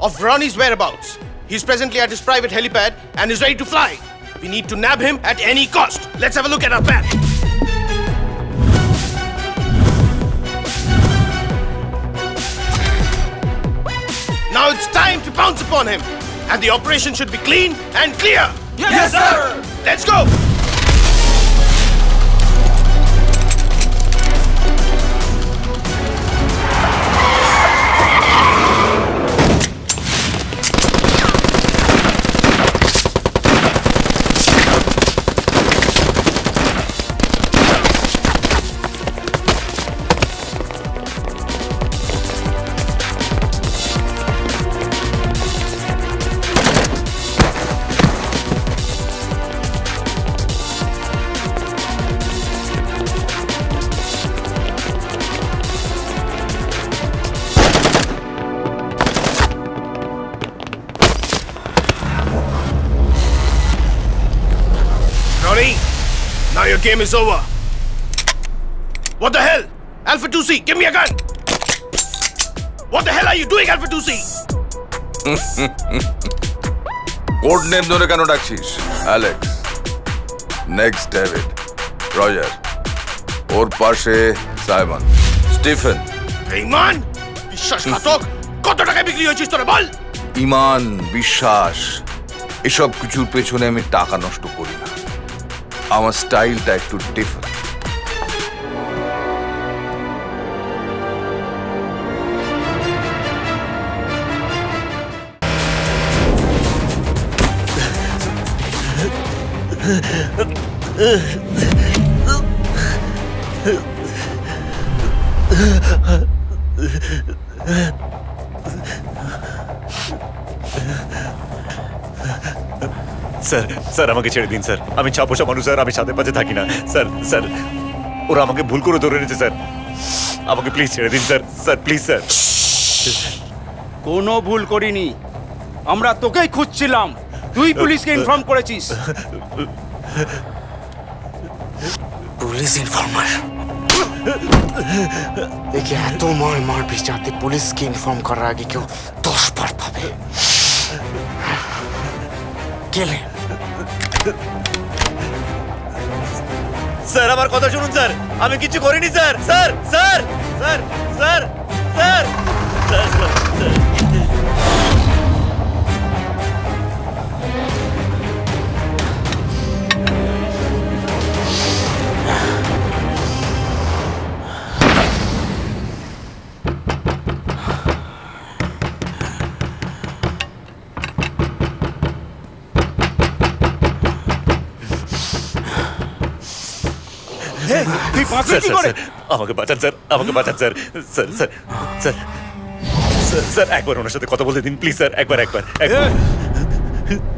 of Ronnie's whereabouts. He's presently at his private helipad and is ready to fly. We need to nab him at any cost. Let's have a look at our plan. Now it's time to pounce upon him. And the operation should be clean and clear. Yes, sir! Let's go! Now your game is over. What the hell? Alpha 2C, give me a gun! What the hell are you doing, Alpha 2C? Code name dore kano dakshis? Alex. Next, David. Roger. Or pashe Simon. Stephen. Iman? Bishwash khatok? Koto taka bikri hoyechish tore bol? Iman, Bishwash. Eshab kichur pechone ami taka noshto kori na. Our style type to differ. Sir, I'm a good sir. I'm a chapo shamanu, sir. I'm a chapatakina. Sir, Uramaka Bulkuru, sir. I'm a please, sir. Sir, please, sir. Kono Bulkorini. Amra Tokai Kuchilam. Two police came from Korachis. Police informer. They can't do more and more picture. The police came from Karagiko. Tosh Parpabe. Kill him. Sir, amar kotha shunun sir. Ami kichu korini sir. Sir. Sir, please, sir.